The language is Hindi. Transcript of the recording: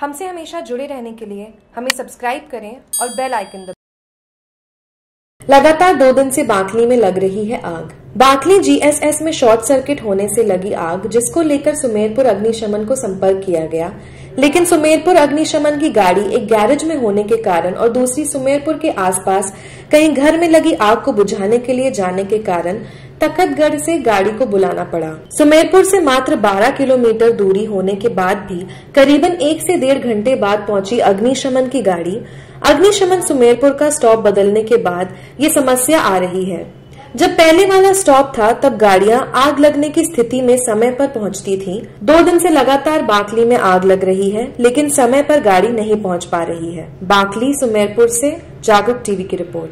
हमसे हमेशा जुड़े रहने के लिए हमें सब्सक्राइब करें और बेल आइकन दबाएं। लगातार 2 दिन से बांकली में लग रही है आग। बांकली जीएसएस में शॉर्ट सर्किट होने से लगी आग, जिसको लेकर सुमेरपुर अग्निशमन को संपर्क किया गया, लेकिन सुमेरपुर अग्निशमन की गाड़ी एक गैरेज में होने के कारण और दूसरी सुमेरपुर के आसपास कहीं घर में लगी आग को बुझाने के लिए जाने के कारण तखतगढ़ से गाड़ी को बुलाना पड़ा। सुमेरपुर से मात्र 12 किलोमीटर दूरी होने के बाद भी करीबन 1 से 1.5 घंटे बाद पहुंची अग्निशमन की गाड़ी। अग्निशमन सुमेरपुर का स्टॉप बदलने के बाद ये समस्या आ रही है। जब पहले वाला स्टॉप था तब गाड़ियां आग लगने की स्थिति में समय पर पहुंचती थी। 2 दिन से लगातार बांकली में आग लग रही है, लेकिन समय पर गाड़ी नहीं पहुंच पा रही है। बांकली सुमेरपुर से जागृत टीवी की रिपोर्ट।